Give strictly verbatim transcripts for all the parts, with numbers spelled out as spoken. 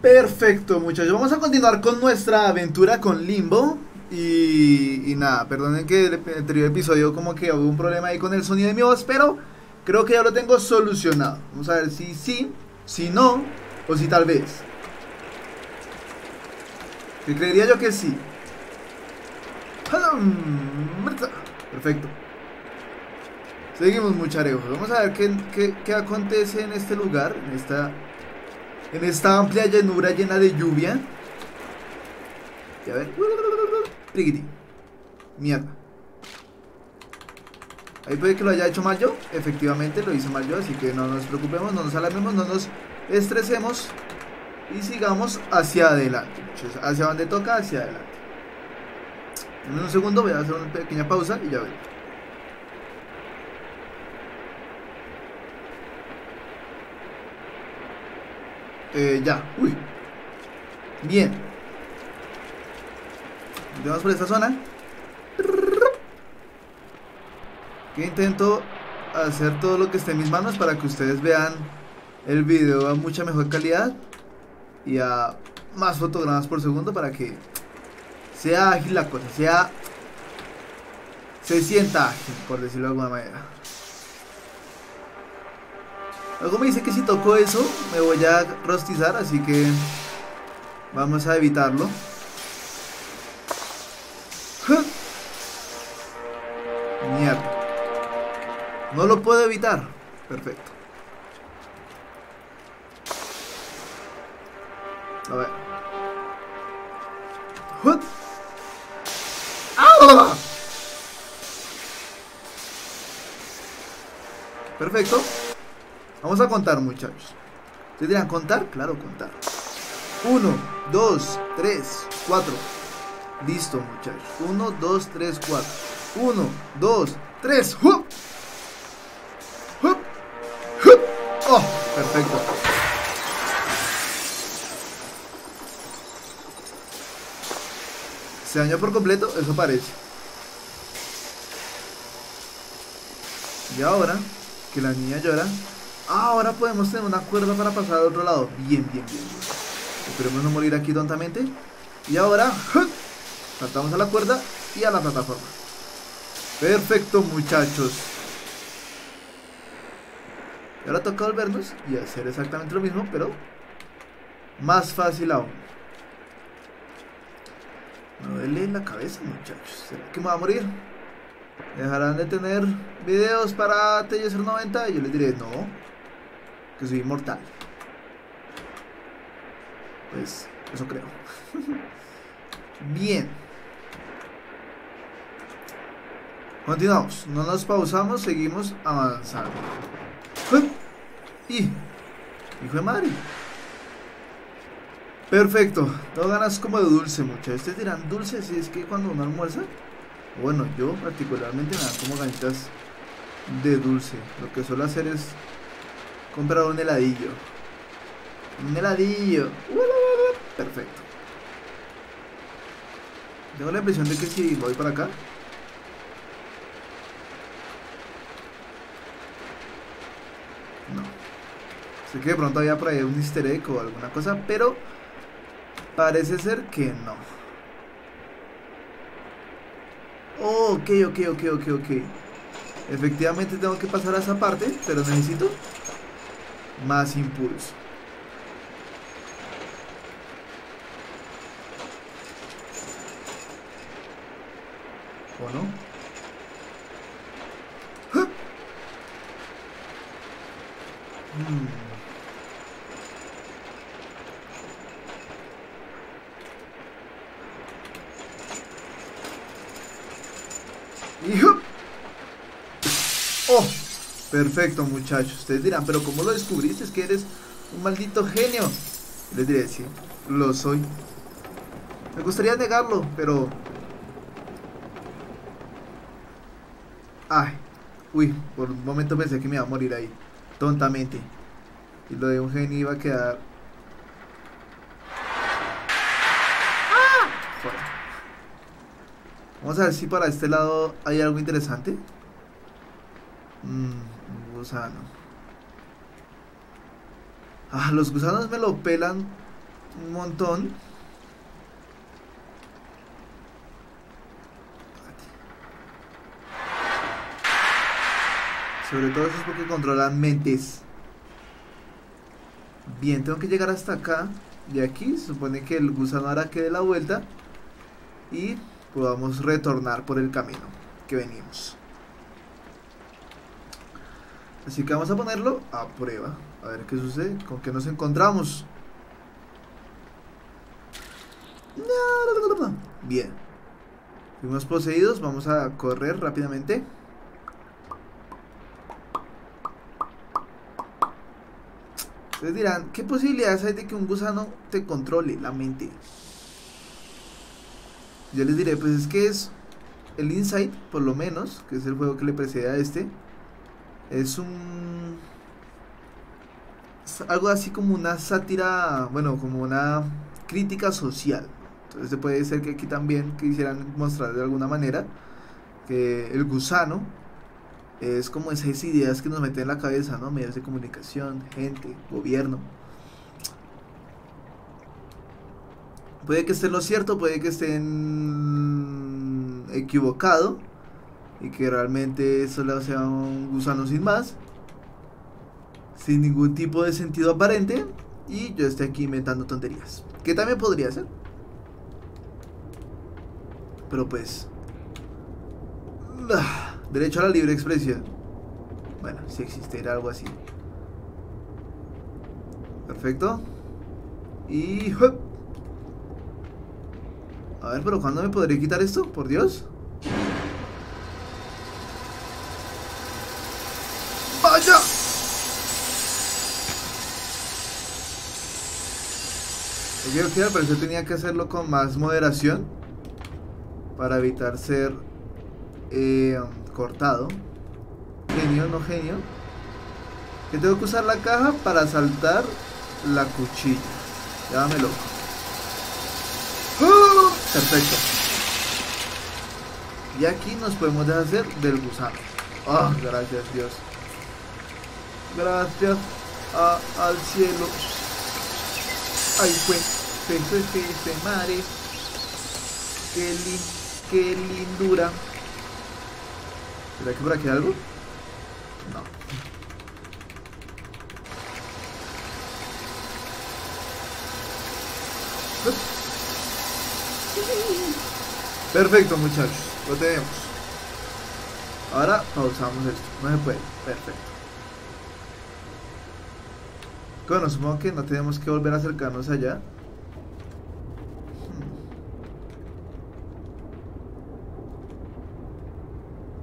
Perfecto, muchachos, vamos a continuar con nuestra aventura con Limbo. Y, y nada, perdonen que el anterior episodio como que hubo un problema ahí con el sonido de mi voz, pero creo que ya lo tengo solucionado. Vamos a ver si sí, si no, o si tal vez. Que creería yo que sí. Perfecto. Seguimos, mucharejos. Vamos a ver qué, qué, qué acontece en este lugar, en esta, en esta amplia llanura llena de lluvia. Y a ver... Triquiti. Mierda. Ahí puede que lo haya hecho mal yo. Efectivamente lo hice mal yo. Así que no nos preocupemos, no nos alarmemos, no nos estresemos. Y sigamos hacia adelante. Hacia donde toca, hacia adelante. En un segundo voy a hacer una pequeña pausa y ya veré. Eh, ya. Uy. Bien. Vamos por esta zona. Que intento hacer todo lo que esté en mis manos para que ustedes vean el video a mucha mejor calidad y a más fotogramas por segundo, para que sea ágil la cosa, sea, se sienta ágil, por decirlo de alguna manera. Algo me dice que si toco eso me voy a rostizar, así que vamos a evitarlo. Mierda. No lo puedo evitar. Perfecto. A ver. ¡Ah! Perfecto. Vamos a contar, muchachos. ¿Ustedes dirán contar? Claro, contar. Uno, dos, tres, cuatro. Listo, muchachos. uno, dos, tres, cuatro. uno, dos, tres. ¡Hup! ¡Hup! ¡Hup! ¡Oh! Perfecto. Se dañó por completo, eso parece. Y ahora que la niña llora, ahora podemos tener una cuerda para pasar al otro lado. Bien, bien, bien, bien. Esperemos no morir aquí tontamente. Y ahora... ¡hup! Saltamos a la cuerda y a la plataforma. Perfecto, muchachos. Y ahora toca volvernos y hacer exactamente lo mismo, pero más fácil aún. Me duele la cabeza, muchachos. ¿Será que me va a morir? Dejarán de tener videos para T E L L E Z cero noventa y yo les diré no, que soy inmortal. Pues eso creo. Bien. Continuamos, no nos pausamos, seguimos avanzando. ¡Hup! ¡Y! ¡Hijo de madre! Perfecto, tengo ganas como de dulce, muchachos. Ustedes dirán dulce si es que cuando uno almuerza. Bueno, yo particularmente me dan como ganitas de dulce. Lo que suelo hacer es comprar un heladillo. Un heladillo. Perfecto. Tengo la impresión de que si voy para acá, no sé, que de pronto había por ahí un easter egg o alguna cosa, pero parece ser que no. Oh, ok, ok, ok, ok, ok. Efectivamente tengo que pasar a esa parte, pero necesito más impulso. ¿O no? ¡Hup! Hmm. Y ¡hup! Oh, perfecto, muchachos. Ustedes dirán, pero ¿cómo lo descubriste? Es que eres un maldito genio. Les diré, sí, lo soy. Me gustaría negarlo, pero... Ay, uy, por un momento pensé que me iba a morir ahí, tontamente. Y lo de un genio iba a quedar... ¡Ah! Vamos a ver si para este lado hay algo interesante. Mmm, gusano. Ah, los gusanos me lo pelan un montón. Sobre todo eso es porque controlan mentes. Bien, tengo que llegar hasta acá. De aquí, supone que el gusano ahora quede la vuelta y podamos retornar por el camino que venimos. Así que vamos a ponerlo a prueba. A ver qué sucede, con qué nos encontramos. Bien. Fuimos poseídos, vamos a correr rápidamente. Ustedes dirán, ¿qué posibilidades hay de que un gusano te controle la mente? Yo les diré, pues es que es el Insight, por lo menos, que es el juego que le precede a este. Es un... Es algo así como una sátira, bueno, como una crítica social. Entonces puede ser que aquí también quisieran mostrar de alguna manera que el gusano es como esas ideas que nos meten en la cabeza, ¿no? Medios de comunicación, gente, gobierno. Puede que esté en lo cierto, puede que esté en... equivocado. Y que realmente solo sea un gusano sin más, sin ningún tipo de sentido aparente. Y yo esté aquí inventando tonterías, que también podría ser. Pero pues... Uh. Derecho a la libre expresión. Bueno, si existiera algo así. Perfecto. Y... ¡hop! A ver, pero ¿cuándo me podré quitar esto? Por Dios. ¡Vaya! Ok, ok, al parecer tenía que hacerlo con más moderación para evitar ser... Eh... cortado. Genio, no genio. Que tengo que usar la caja para saltar la cuchilla. Llámame loco. ¡Oh! Perfecto. Y aquí nos podemos deshacer del gusano. Oh, gracias Dios. Gracias a, al cielo. Ay fue. Pues, pues, pues, pues, mare. Qué, li, qué lindura. ¿Será que por aquí hay algo? No. Perfecto muchachos, lo tenemos. Ahora pausamos esto, no se puede, perfecto. Bueno, supongo que no tenemos que volver a acercarnos allá.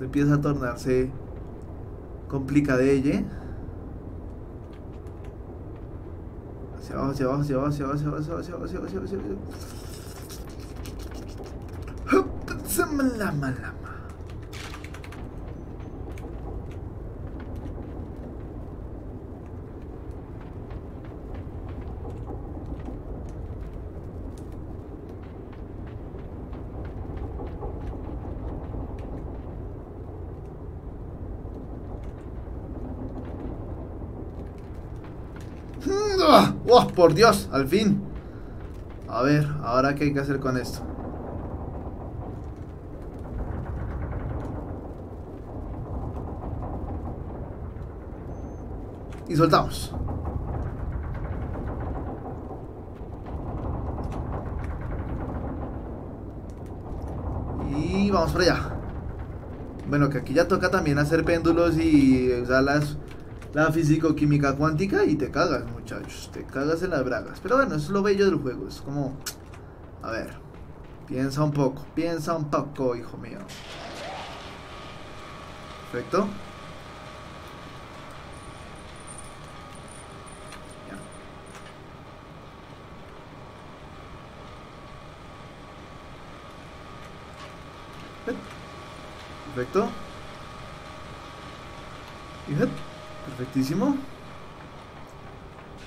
Empieza a tornarse complicadelle. Hacia abajo, hacia abajo, hacia abajo, hacia abajo, hacia abajo, hacia abajo, hacia abajo, hacia abajo. ¡Oh, por Dios! ¡Al fin! A ver, ¿ahora qué hay que hacer con esto? Y soltamos. Y vamos para allá. Bueno, que aquí ya toca también hacer péndulos y usar las... la físico-química cuántica y te cagas, muchachos. Te cagas en las bragas. Pero bueno, eso es lo bello del juego. Es como... A ver. Piensa un poco. Piensa un poco, hijo mío. Perfecto. Perfecto. Y perfectísimo.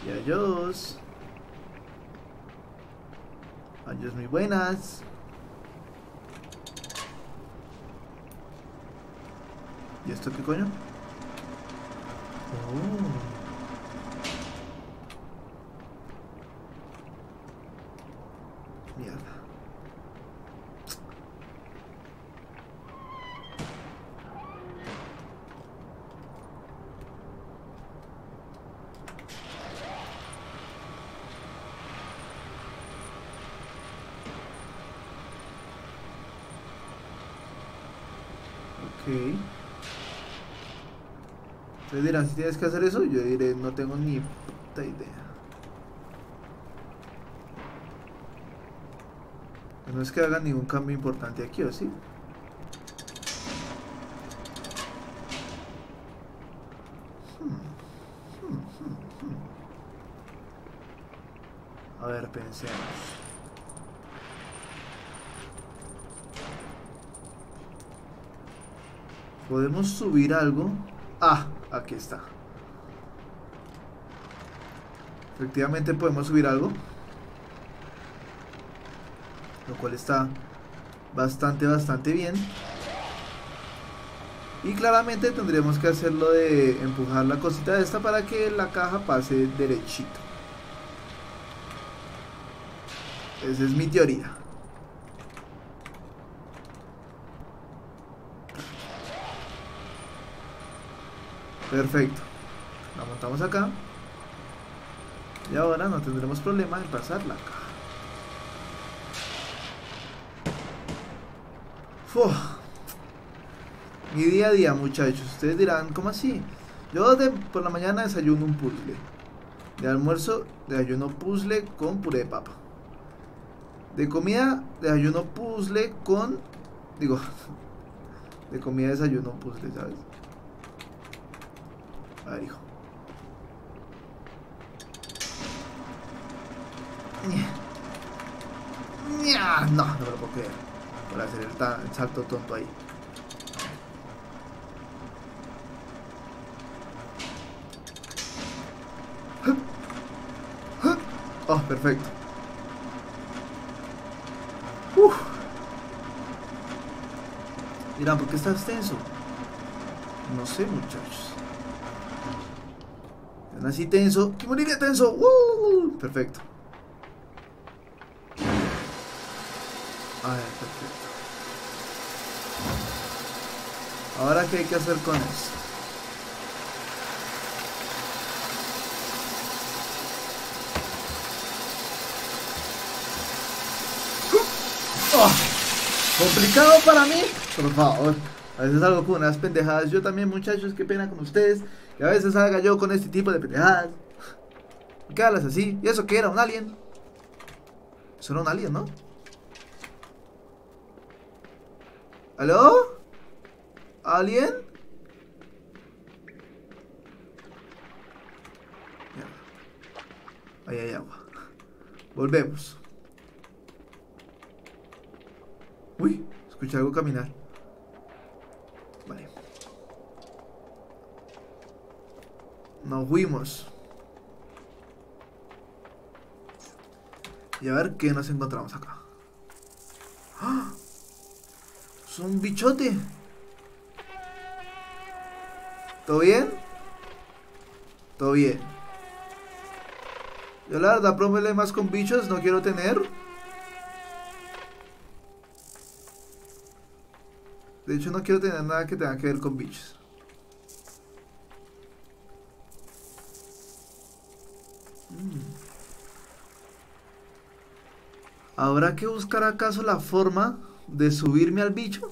Y adiós. Adiós muy buenas. ¿Y esto qué coño? Oh. Ustedes dirán si tienes que hacer eso, yo diré no tengo ni puta idea. No es que hagan ningún cambio importante aquí, ¿o sí? A ver, pensemos. ¿Podemos subir algo? Ah, aquí está. Efectivamente podemos subir algo, lo cual está bastante, bastante bien. Y claramente tendremos que hacerlo de empujar la cosita de esta para que la caja pase derechito. Esa es mi teoría. Perfecto, la montamos acá y ahora no tendremos problema en pasarla acá. Fuh. Mi día a día, muchachos. Ustedes dirán, ¿cómo así? Yo de, por la mañana desayuno un puzzle, de almuerzo desayuno puzzle con puré de papa, de comida desayuno puzzle con, digo, de comida desayuno puzzle, ¿sabes? A ver, hijo. No, no me lo puedo creer. Para hacer el, ta, el salto tonto ahí. Oh, perfecto. Uf. Dirán, ¿por qué estás tenso? No sé, muchachos. Así tenso, que moriría tenso. ¡Uh! Perfecto. A ver, perfecto. Ahora, ¿qué hay que hacer con eso? ¡Oh! Complicado para mí, por favor. A veces salgo con unas pendejadas. Yo también, muchachos, qué pena con ustedes. Y a veces salga yo con este tipo de pendejadas. ¿Qué hablas así? ¿Y eso qué era? ¿Un alien? Eso era un alien, ¿no? ¿Aló? ¿Alien? Ahí hay agua. Volvemos. Uy, escuché algo caminar. Vale. Nos huimos. Y a ver qué nos encontramos acá. ¡Ah! Es un bichote. ¿Todo bien? Todo bien. Yo la verdad problemas con bichos no quiero tener. De hecho no quiero tener nada que tenga que ver con bichos. Mm. ¿Habrá que buscar acaso la forma de subirme al bicho?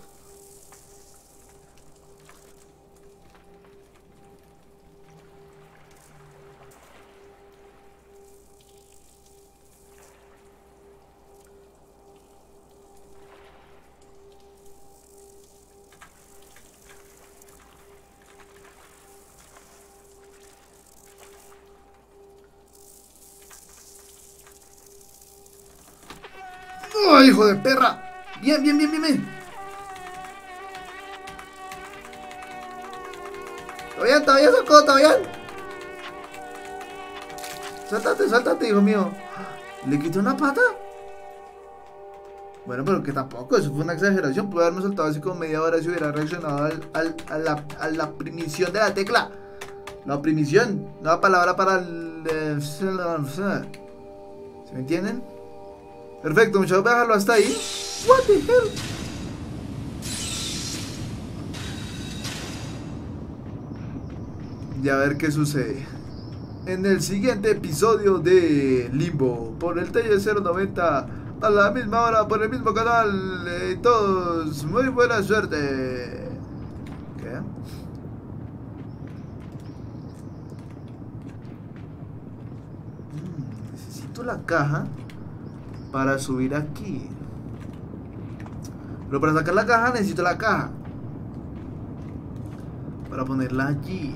¡Hijo de perra! Bien, bien, bien, bien, bien. ¿Está bien? ¿Está bien, Soco? ¿Está bien? Suéltate, suéltate, hijo mío. ¿Le quité una pata? Bueno, pero que tampoco, eso fue una exageración. Puede haberme soltado así como media hora si hubiera reaccionado al, al, a, la, a la primición de la tecla. La oprimición, nueva palabra para el... Eh, ¿se me entienden? Perfecto, muchachos, voy a dejarlo hasta ahí. What the hell? Y a ver qué sucede en el siguiente episodio de Limbo por el TELLEZ cero noventa a la misma hora por el mismo canal. eh, Todos, muy buena suerte. ¿Qué? Mm, necesito la caja para subir aquí. Pero para sacar la caja necesito la caja para ponerla allí.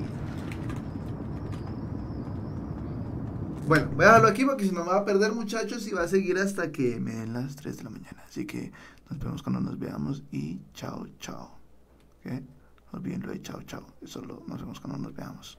Bueno, voy a dejarlo aquí porque si no me va a perder, muchachos, y va a seguir hasta que me den las tres de la mañana. Así que nos vemos cuando nos veamos y chao, chao. ¿Okay? No olviden lo de chao, chao. Eso lo, nos vemos cuando nos veamos.